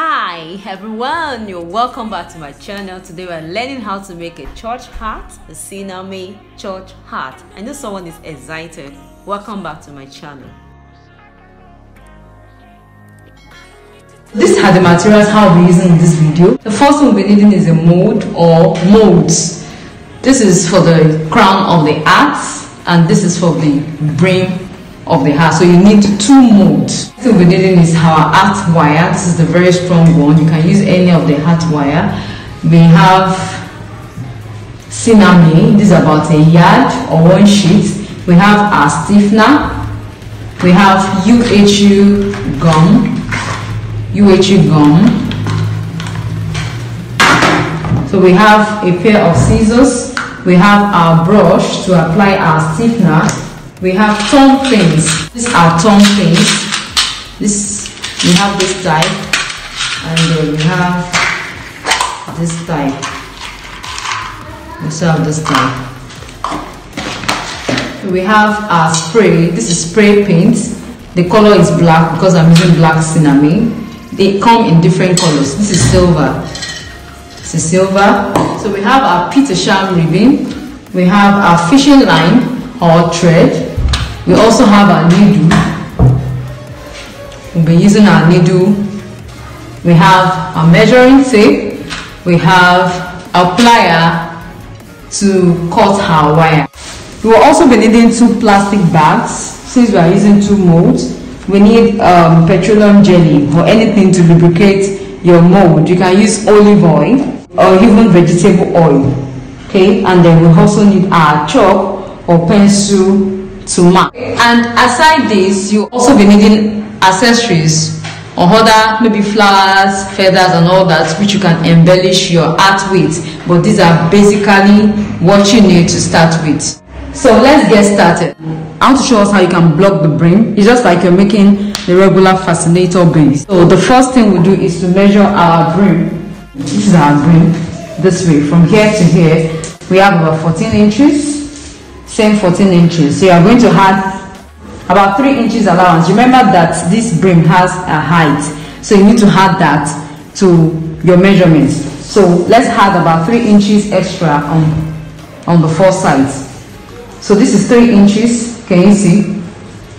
Hi everyone, you're welcome back to my channel. Today we're learning how to make a church hat, a Sinamay church hat. I know someone is excited. Welcome back to my channel. These are the materials I'll be using in this video. The first thing we'll be needing is a mold or molds. This is for the crown of the hat and this is for the brim of the hat, so you need two molds. Next thing we're needing is our hat wire. This is the very strong one. You can use any of the hat wire. We have Sinamay. This is about a yard or one sheet. We have our stiffener. We have UHU gum. So we have a pair of scissors. We have our brush to apply our stiffener. We have thumb pins. These are thumb pins. We have this type, and then we have this type. We also have this type. We have our spray. This is spray paint. The color is black because I'm using black Sinamay. They come in different colors. This is silver. This is silver. So we have our Peter Sham ribbon. We have our fishing line or thread. We also have our needle. We'll be using our needle. We have our measuring tape. We have a plier to cut our wire. We will also be needing two plastic bags since we are using two molds. We need petroleum jelly or anything to lubricate your mold. You can use olive oil or even vegetable oil. Okay, and then we also need our chalk or pencil to mark. And aside this, you also be needing accessories or other, maybe flowers, feathers and all that, which you can embellish your art with, but these are basically what you need to start with. So let's get started. I want to show us how you can block the brim. It's just like you're making the regular fascinator base. So the first thing we do is to measure our brim. This is our brim, this way, from here to here. We have about 14 inches. Same 14 inches. So you are going to add about 3 inches allowance. Remember that this brim has a height, so you need to add that to your measurements. So let's add about 3 inches extra on the four sides. So this is 3 inches. Can you see?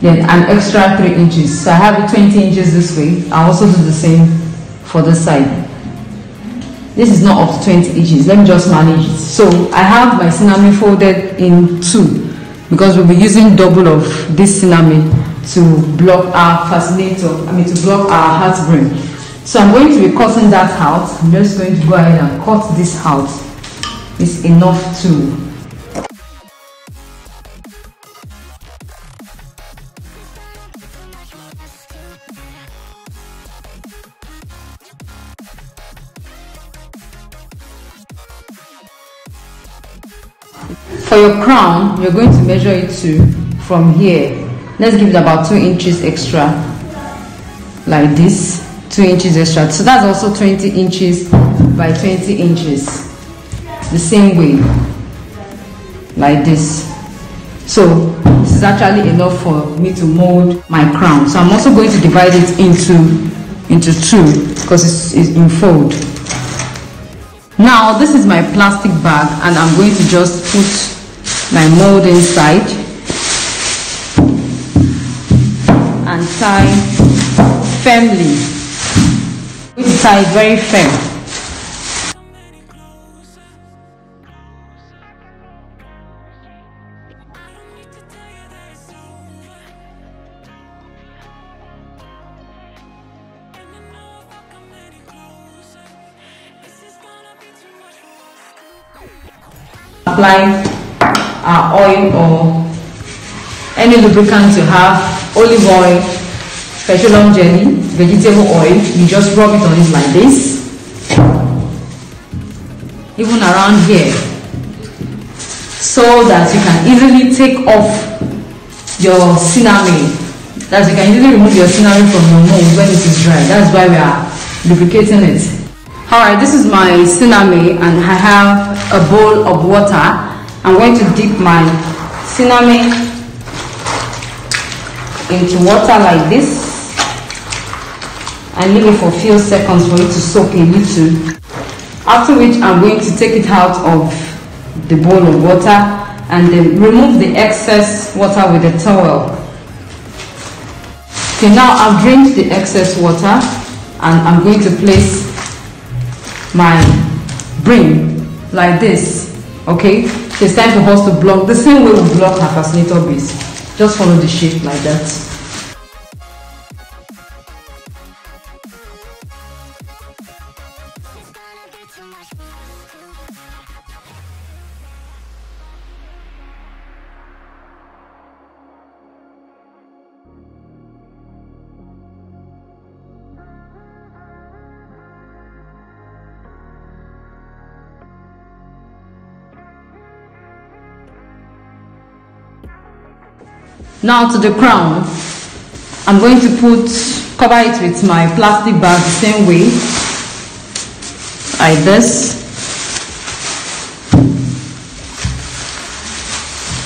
Then an extra 3 inches. So I have it 20 inches this way. I also do the same for this side. This is not up to 20 inches. Let me just manage it. So I have my Sinamay folded in two because we'll be using double of this Sinamay to block our hat brim. So I'm going to be cutting that out. I'm just going to go ahead and cut this out. It's enough to. For your crown, you're going to measure it to from here. Let's give it about 2 inches extra, like this. 2 inches extra. So that's also 20 inches by 20 inches. The same way, like this. So this is actually enough for me to mold my crown. So I'm also going to divide it into two because it's in fold. Now this is my plastic bag and I'm going to just put my mold inside and tie firmly. We tie very firm. Apply our oil or any lubricant you have, olive oil, petroleum jelly, vegetable oil. You just rub it on it like this, even around here, so that you can easily take off your Sinamay. That you can easily remove your Sinamay from your mold when it is dry. That's why we are lubricating it. Alright, this is my Sinamay and I have a bowl of water. I'm going to dip my Sinamay into water like this. I and leave it for a few seconds for it to soak a little, after which I'm going to take it out of the bowl of water and then remove the excess water with a towel. Okay, now I've drained the excess water and I'm going to place my brim like this. Okay, so it's time for us to block the same way we block our fascinator base. Just follow the shape like that. Now to the crown, I'm going to cover it with my plastic bag the same way, like this.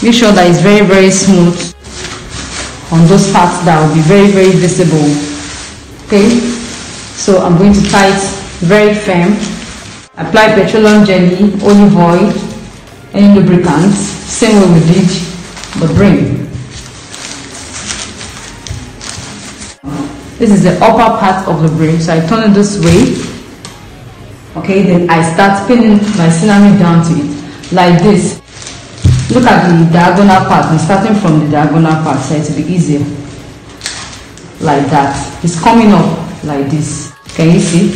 Make sure that it's very, very smooth on those parts that will be very, very visible. Okay, so I'm going to tie it very firm. Apply petroleum jelly, olive oil, any lubricants, same way we did the brim. This is the upper part of the brim, so I turn it this way. Okay, then I start pinning my Sinamay down to it, like this. Look at the diagonal part. I'm starting from the diagonal part, so it'll be easier. Like that. It's coming up like this. Can you see?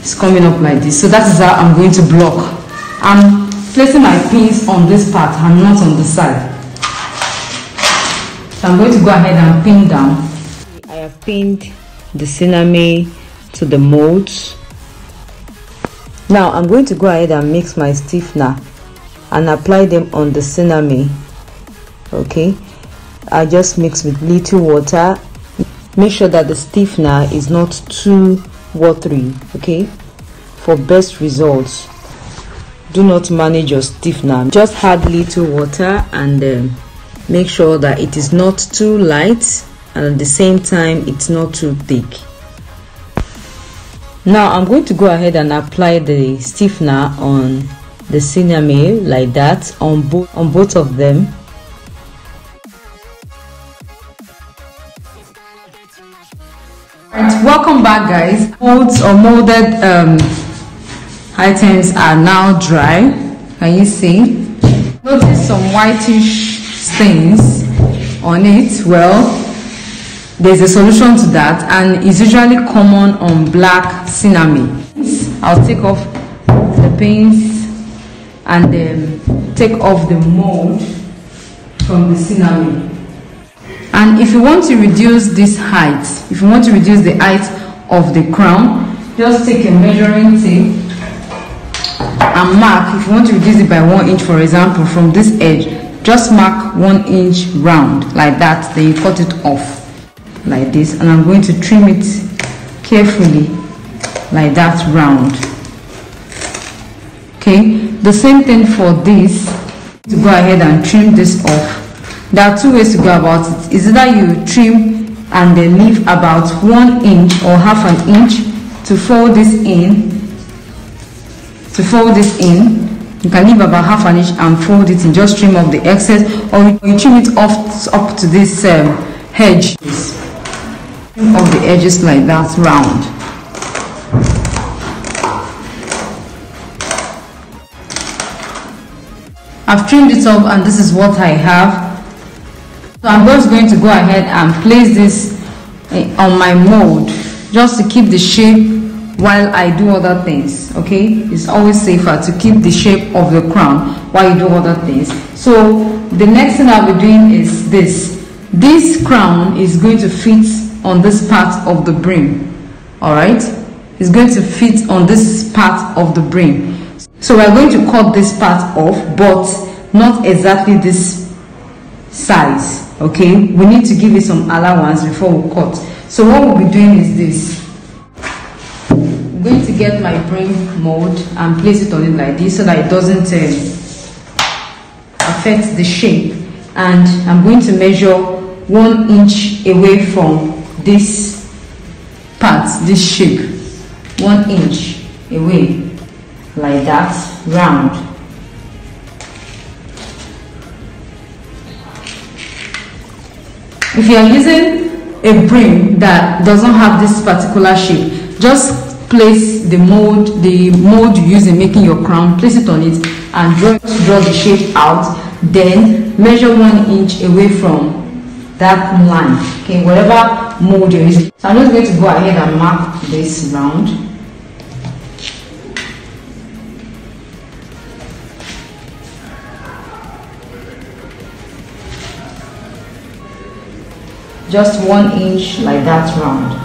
It's coming up like this. So that is how I'm going to block. I'm placing my pins on this part and not on the side. So I'm going to go ahead and pin down. I have pinned the Sinamay to the molds. Now I'm going to go ahead and mix my stiffener and apply them on the Sinamay. Okay, I just mix with little water. Make sure that the stiffener is not too watery, okay, for best results. Do not manage your stiffener, just add little water and make sure that it is not too light, and at the same time it's not too thick. Now I'm going to go ahead and apply the stiffener on the Sinamay like that, on both of them. Alright, welcome back guys. Molds or molded items are now dry. Can you see? Notice some whitish stains on it. Well, there's a solution to that, and it's usually common on black Sinamay. I'll take off the pins and take off the mold from the Sinamay. And if you want to reduce this height, if you want to reduce the height of the crown, just take a measuring tape and mark. If you want to reduce it by 1 inch, for example, from this edge, just mark 1 inch round like that, then you cut it off like this, and I'm going to trim it carefully like that, round. Okay, the same thing for this. To go ahead and trim this off, there are two ways to go about it. Is either you trim and then leave about 1 inch or 1/2 inch to fold this in. You can leave about 1/2 inch and fold it and just trim off the excess, or you trim it off up to this edge of the edges like that, round. I've trimmed it up, and this is what I have. So I'm just going to go ahead and place this on my mold just to keep the shape while I do other things. Okay, it's always safer to keep the shape of the crown while you do other things. So the next thing I'll be doing is this. This crown is going to fit on this part of the brim. All right, it's going to fit on this part of the brim. So we're going to cut this part off, but not exactly this size. Okay, we need to give it some allowance before we cut. So what we'll be doing is this. I'm going to get my brim mold and place it on it like this, so that it doesn't affect the shape. And I'm going to measure 1 inch away from this cut this shape 1 inch away like that, round. If you are using a brim that doesn't have this particular shape, just place the mold you use in making your crown, place it on it and draw the shape out, then measure 1 inch away from that line, okay, whatever mold you're using. So I'm just going to go ahead and mark this round. Just 1 inch like that, round.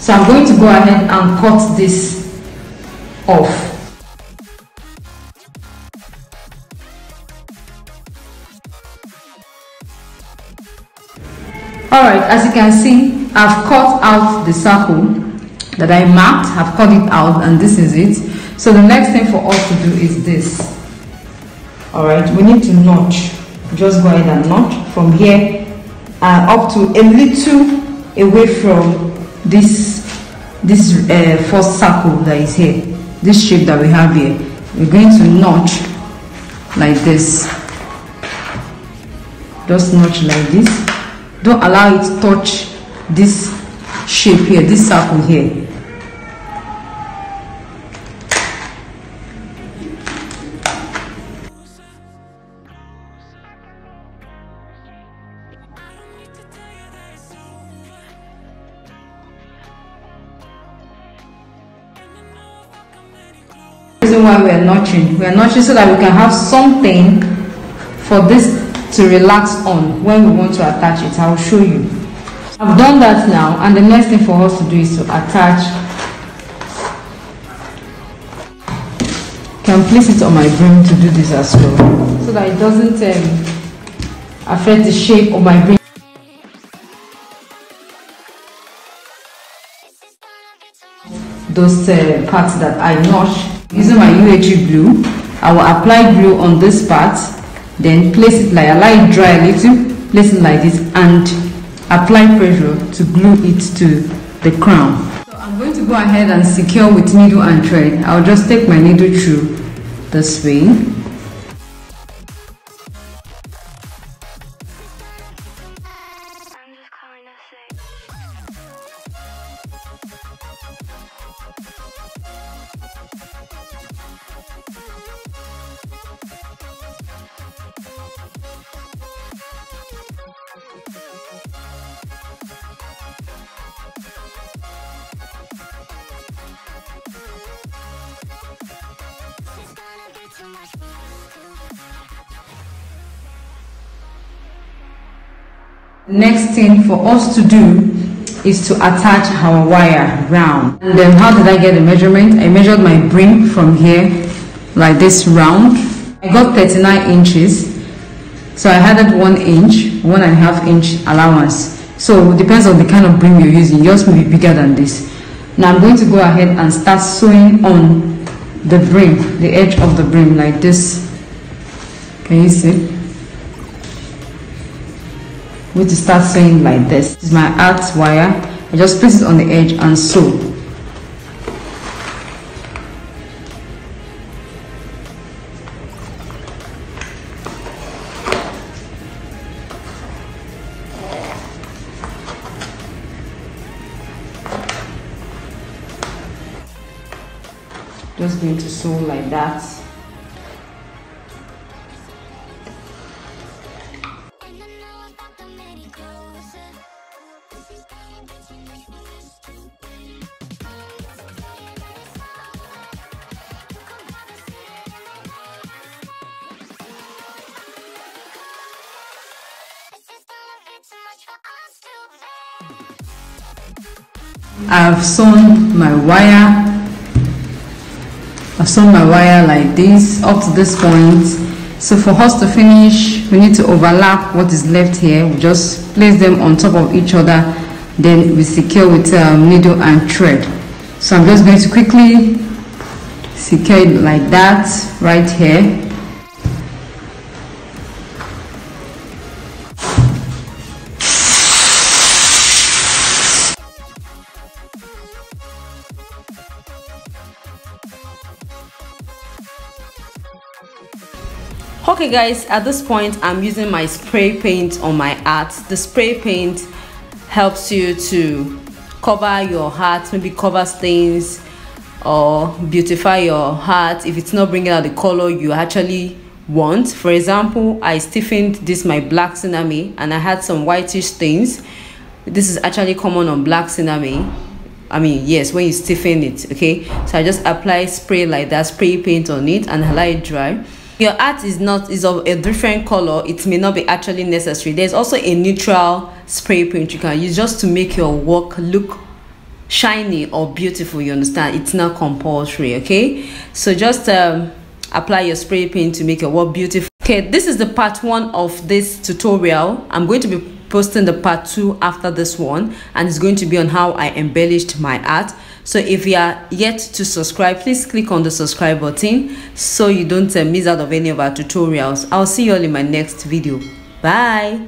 So I'm going to go ahead and cut this off. Alright, as you can see, I've cut out the circle that I marked, have cut it out, and this is it. So the next thing for us to do is this. Alright, we need to notch. Just go ahead and notch from here up to a little away from this first circle that is here, this shape that we have here. We're going to notch like this. Just notch like this. Don't allow it to touch this shape here, this circle here. Reason why we are notching so that we can have something for this to relax on when we want to attach it. I will show you. I've done that now, and the next thing for us to do is to attach. Can place it on my brim to do this as well, so that it doesn't affect the shape of my brim. Those parts that I notched. Using my UHE glue, I will apply glue on this part, then place it like, allow it dry a little, place it like this, and apply pressure to glue it to the crown. So I'm going to go ahead and secure with needle and thread. I'll just take my needle through this way. Next thing for us to do is to attach our wire round. And then how did I get the measurement? I measured my brim from here like this, round. I got 39 inches, so I added 1 inch, 1.5 inch allowance. So it depends on the kind of brim you're using, yours may be bigger than this. Now I'm going to go ahead and start sewing on the brim, the edge of the brim like this. Can you see? I'm going to start sewing like this. This is my art wire. I just place it on the edge and sew. Just going to sew like that. I've sewn my wire. I've sewn my wire like this up to this point. So for us to finish, we need to overlap what is left here. We just place them on top of each other, then we secure with needle and thread. So I'm just going to quickly secure it like that right here. Okay guys, at this point I'm using my spray paint on my hat. The spray paint helps you to cover your hat, maybe cover stains or beautify your hat if it's not bringing out the color you actually want. For example, I stiffened this my black Sinamay and I had some whitish stains. This is actually common on black Sinamay. I mean, yes, when you stiffen it, okay? So I just apply spray like that, spray paint on it and allow it dry. Your hat is of a different color, it may not be actually necessary. There's also a neutral spray paint you can use just to make your work look shiny or beautiful, you understand? It's not compulsory, okay? So just apply your spray paint to make your work beautiful. Okay, this is the part one of this tutorial. I'm going to be posting the part two after this one, and it's going to be on how I embellished my hat. So if you are yet to subscribe, please click on the subscribe button so you don't miss out of any of our tutorials. I'll see you all in my next video. Bye.